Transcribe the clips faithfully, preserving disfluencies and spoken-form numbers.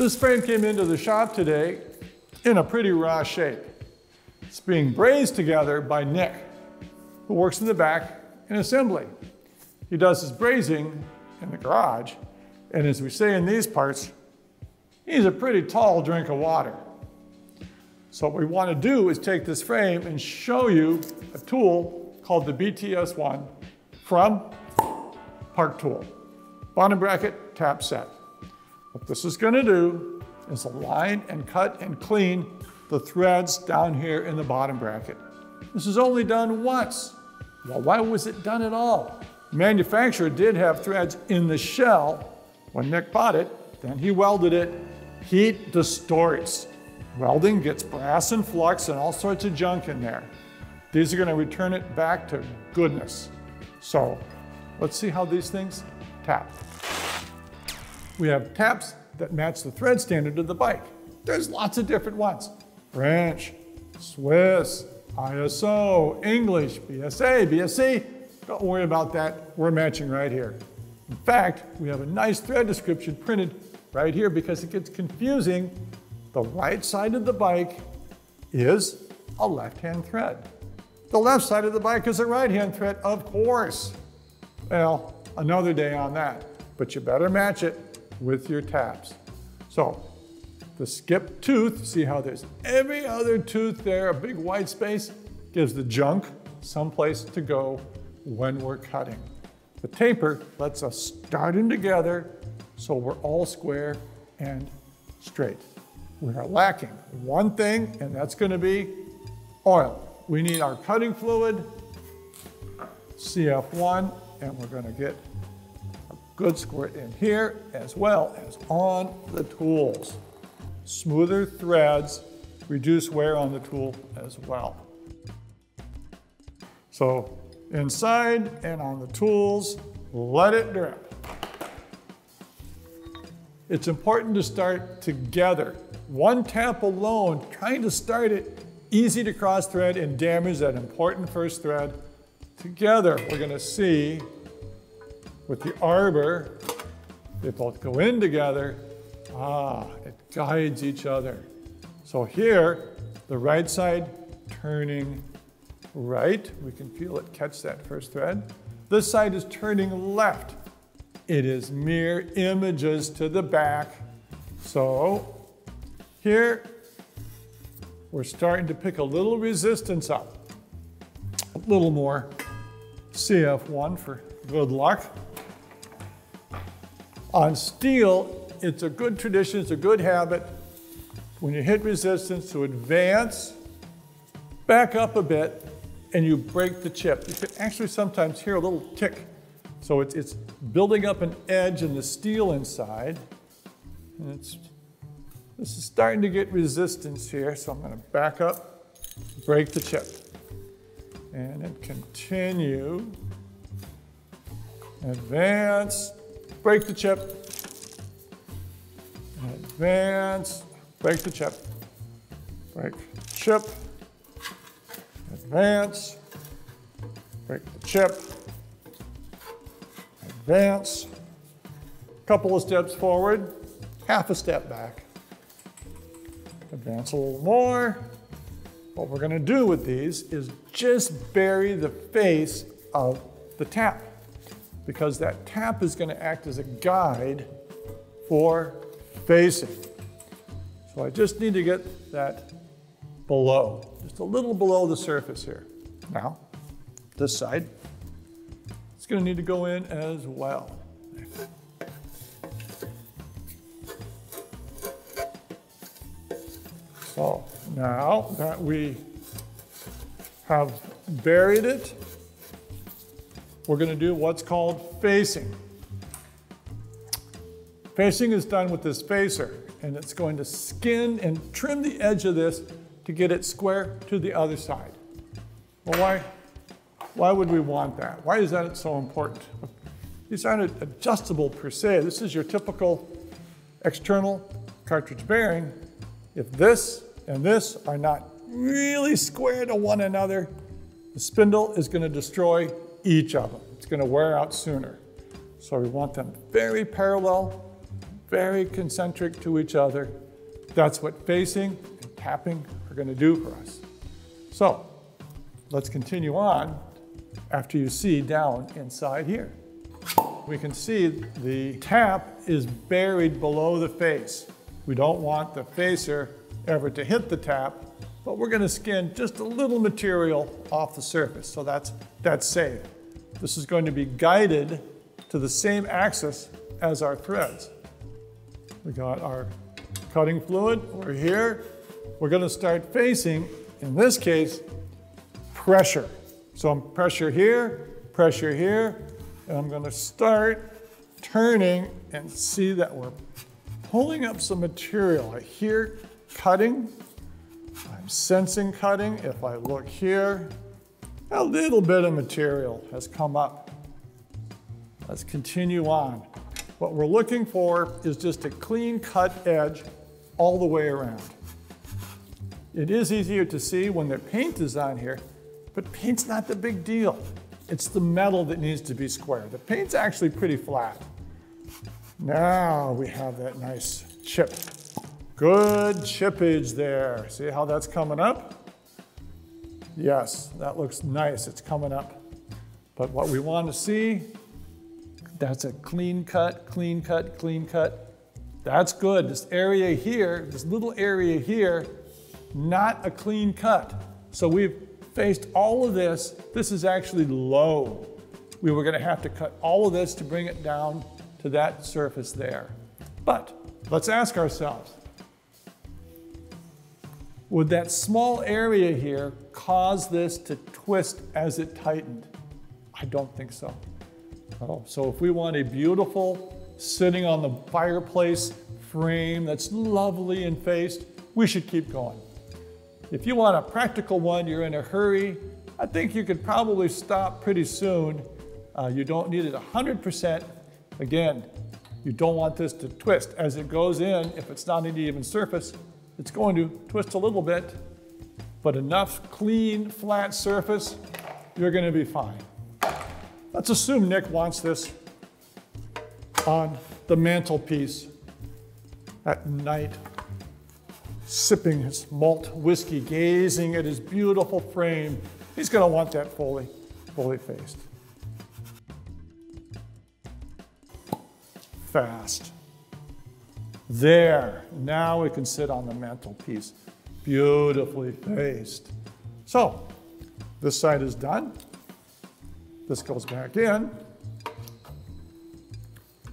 This frame came into the shop today in a pretty raw shape. It's being brazed together by Nick, who works in the back in assembly. He does his brazing in the garage, and as we say in these parts, he's a pretty tall drink of water. So what we want to do is take this frame and show you a tool called the B T S one from Park Tool. Bottom bracket, tap set. What this is going to do is align and cut and clean the threads down here in the bottom bracket. This is only done once. Well, why was it done at all? The manufacturer did have threads in the shell when Nick bought it, then he welded it. Heat distorts. Welding gets brass and flux and all sorts of junk in there. These are going to return it back to goodness. So let's see how these things tap. We have taps that match the thread standard of the bike. There's lots of different ones. French, Swiss, I S O, English, B S A, B S C. Don't worry about that. We're matching right here. In fact, we have a nice thread description printed right here because it gets confusing. The right side of the bike is a left-hand thread. The left side of the bike is a right-hand thread, of course. Well, another day on that, but you better match it with your taps. So the skip tooth, see how there's every other tooth there, a big white space, gives the junk someplace to go when we're cutting. The taper lets us start them together so we're all square and straight. We are lacking one thing, and that's going to be oil. We need our cutting fluid, C F one, and we're going to get a good squirt in here as well as on the tools. Smoother threads reduce wear on the tool as well. So inside and on the tools, let it drip. It's important to start together. One tap alone, trying to start it, easy to cross thread and damage that important first thread. Together, we're gonna see with the arbor, they both go in together. Ah, it guides each other. So here, the right side turning right. We can feel it catch that first thread. This side is turning left. It is mirror images to the back. So here, we're starting to pick a little resistance up. A little more C F one for good luck. On steel, it's a good tradition, it's a good habit. When you hit resistance, to advance, back up a bit, and you break the chip. You can actually sometimes hear a little tick. So it's, it's building up an edge in the steel inside. And it's This is starting to get resistance here, so I'm going to back up, break the chip, and then continue, advance, break the chip, advance, break the chip, break the chip, advance, break the chip, advance, couple of steps forward, half a step back. Advance a little more. What we're going to do with these is just bury the face of the tap, because that tap is going to act as a guide for facing. So I just need to get that below, just a little below the surface here. Now, this side, it's going to need to go in as well. So now that we have buried it, we're going to do what's called facing. Facing is done with this facer, and it's going to skin and trim the edge of this to get it square to the other side. Well, why, why would we want that? Why is that so important? These aren't adjustable per se. This is your typical external cartridge bearing. If this and this are not really square to one another, the spindle is going to destroy each of them. It's going to wear out sooner. So we want them very parallel, very concentric to each other. That's what facing and tapping are going to do for us. So let's continue on after you see down inside here. We can see the tap is buried below the face. We don't want the facer ever to hit the tap, but we're going to skin just a little material off the surface. So that's, that's safe. This is going to be guided to the same axis as our threads. We got our cutting fluid over here. We're going to start facing, in this case, pressure. So I'm pressure here, pressure here, and I'm going to start turning and see that we're pulling up some material. I hear cutting. I'm sensing cutting. If I look here, a little bit of material has come up. Let's continue on. What we're looking for is just a clean cut edge all the way around. It is easier to see when the paint is on here, but paint's not the big deal. It's the metal that needs to be square. The paint's actually pretty flat. Now we have that nice chip. Good chippage there. See how that's coming up? Yes, that looks nice. It's coming up. But what we want to see, that's a clean cut, clean cut, clean cut. That's good. This area here, this little area here, not a clean cut. So we've faced all of this. This is actually low. We were going to have to cut all of this to bring it down to that surface there. But let's ask ourselves, would that small area here cause this to twist as it tightened? I don't think so. Oh, so if we want a beautiful sitting on the fireplace frame that's lovely and faced, we should keep going. If you want a practical one, you're in a hurry, I think you could probably stop pretty soon. Uh, you don't need it one hundred percent. Again, you don't want this to twist. As it goes in, if it's not an even surface, it's going to twist a little bit, but enough clean, flat surface, you're going to be fine. Let's assume Nick wants this on the mantelpiece at night, sipping his malt whiskey, gazing at his beautiful frame. He's going to want that fully, fully faced. Fast. There. Now we can sit on the mantelpiece. Beautifully faced. So this side is done. This goes back in.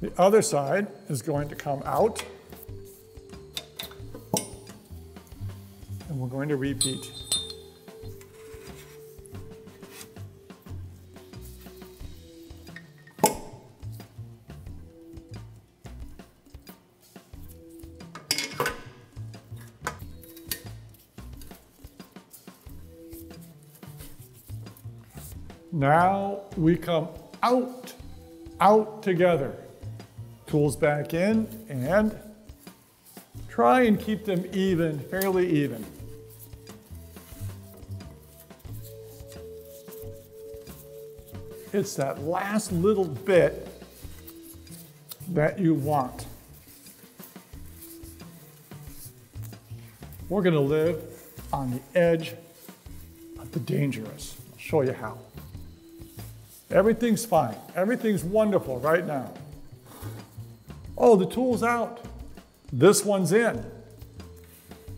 The other side is going to come out. And we're going to repeat. Now we come out, out together. Tools back in and try and keep them even, fairly even. It's that last little bit that you want. We're going to live on the edge of the dangerous. I'll show you how. Everything's fine. Everything's wonderful right now. Oh, the tool's out. This one's in.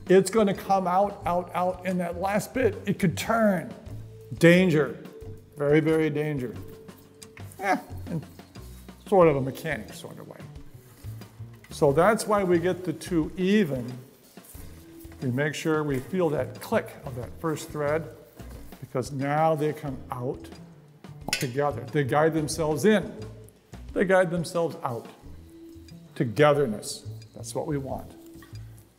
It's going to come out, out, out. And that last bit, it could turn. Danger. Very, very dangerous. Eh, in sort of a mechanic sort of way. So that's why we get the two even. We make sure we feel that click of that first thread, because now they come out together. They guide themselves in. They guide themselves out. Togetherness. That's what we want.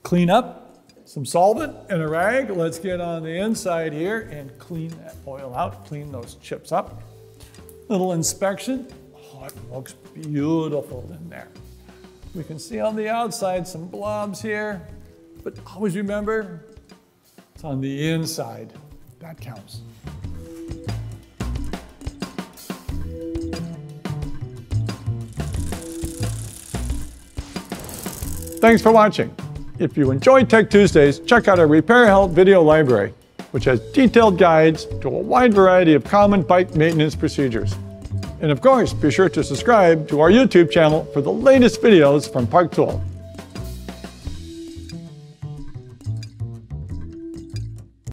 Clean up some solvent and a rag. Let's get on the inside here and clean that oil out, clean those chips up. Little inspection. Oh, it looks beautiful in there. We can see on the outside some blobs here, but always remember, it's on the inside that counts. Thanks for watching. If you enjoy Tech Tuesdays, check out our Repair Help video library, which has detailed guides to a wide variety of common bike maintenance procedures. And of course, be sure to subscribe to our YouTube channel for the latest videos from Park Tool.